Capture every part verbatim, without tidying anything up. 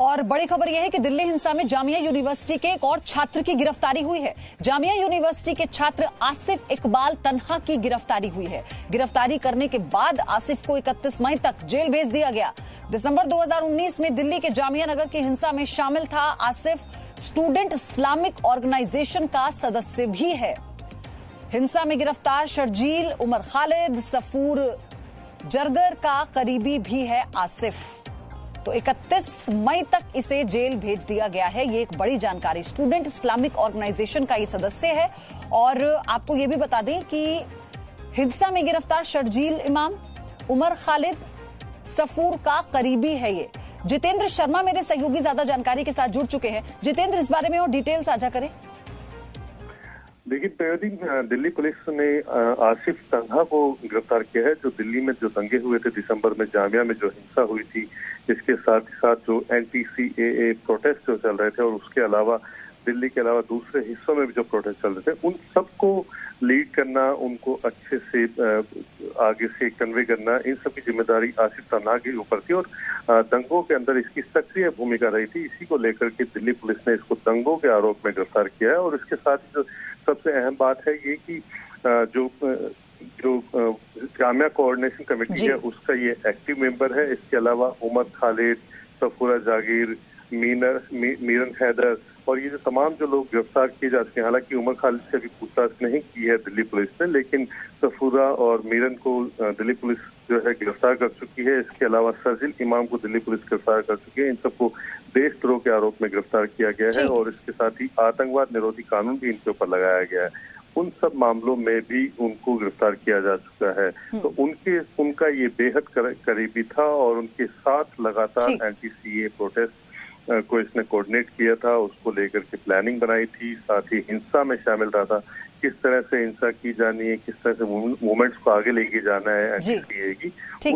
और बड़ी खबर यह है कि दिल्ली हिंसा में जामिया यूनिवर्सिटी के एक और छात्र की गिरफ्तारी हुई है। जामिया यूनिवर्सिटी के छात्र आसिफ इकबाल तन्हा की गिरफ्तारी हुई है। गिरफ्तारी करने के बाद आसिफ को इकतीस मई तक जेल भेज दिया गया। दिसंबर दो हजार उन्नीस में दिल्ली के जामिया नगर की हिंसा में शामिल था आसिफ। स्टूडेंट इस्लामिक ऑर्गेनाइजेशन का सदस्य भी है। हिंसा में गिरफ्तार शर्जील, उमर खालिद, सफूर जरगर का करीबी भी है आसिफ। तो इकतीस मई तक इसे जेल भेज दिया गया है। ये एक बड़ी जानकारी। स्टूडेंट इस्लामिक ऑर्गेनाइजेशन का ये सदस्य है। और आपको ये भी बता दें कि हिंसा में गिरफ्तार शर्जील इमाम, उमर खालिद, सफूर का करीबी है। ये जितेंद्र शर्मा मेरे सहयोगी ज्यादा जानकारी के साथ जुड़ चुके हैं। जितेंद्र, इस बारे में और डिटेल साझा करें। देखिए प्रयोदी, दिल्ली पुलिस ने आसिफ तन्हा को गिरफ्तार किया है, जो दिल्ली में जो दंगे हुए थे दिसंबर में, जामिया में जो हिंसा हुई थी, इसके साथ ही साथ जो N T C A A protest जो चल रहे थे और उसके अलावा दिल्ली के अलावा दूसरे हिस्सों में भी जो प्रोटेस्ट चल रहे थे, उन सबको लीड करना, उनको अच्छे से आगे से कन्वे करना, इन सब की जिम्मेदारी आसिफ तन्हा के ऊपर थी और दंगों के अंदर इसकी सक्रिय भूमिका रही थी। इसी को लेकर के दिल्ली पुलिस ने इसको दंगों के आरोप में गिरफ्तार किया है। और इसके साथ जो सबसे अहम बात है ये कि जो जो जामिया कोऑर्डिनेशन कमेटी है उसका ये एक्टिव मेंबर है। इसके अलावा उमर खालिद, सफूरा जागीर, मीनर मी, मीरन हैदर और ये जो तमाम जो लोग गिरफ्तार किए जा चुके हैं, हालांकि उमर खालिद से अभी पूछताछ नहीं की है दिल्ली पुलिस ने, लेकिन सफूरा और मीरन को दिल्ली पुलिस जो है गिरफ्तार कर चुकी है। इसके अलावा शर्जील इमाम को दिल्ली पुलिस गिरफ्तार कर चुकी है। इन सबको देशद्रोह के आरोप में गिरफ्तार किया गया है और इसके साथ ही आतंकवाद निरोधी कानून भी इनके ऊपर लगाया गया है। उन सब मामलों में भी उनको गिरफ्तार किया जा चुका है। तो उनके उनका ये बेहद करीबी था और उनके साथ लगातार N T C A protest को इसने कोऑर्डिनेट किया था, उसको लेकर के प्लानिंग बनाई थी, साथ ही हिंसा में शामिल रहा था, किस तरह से हिंसा की जानी है, किस तरह से मूवमेंट्स को आगे लेके जाना है एनटीए की,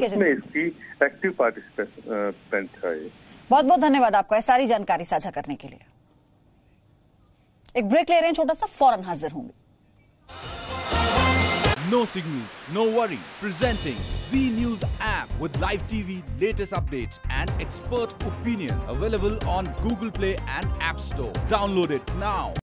उसमें इसकी एक्टिव पार्टिसिपेंट था। ये बहुत बहुत धन्यवाद आपका सारी जानकारी साझा करने के लिए। एक ब्रेक ले रहे हैं छोटा सा, फौरन हाजिर होंगे। No signal, no worry. Presenting Zee News app with live T V, latest updates and expert opinion. Available on Google Play and App Store. Download it now.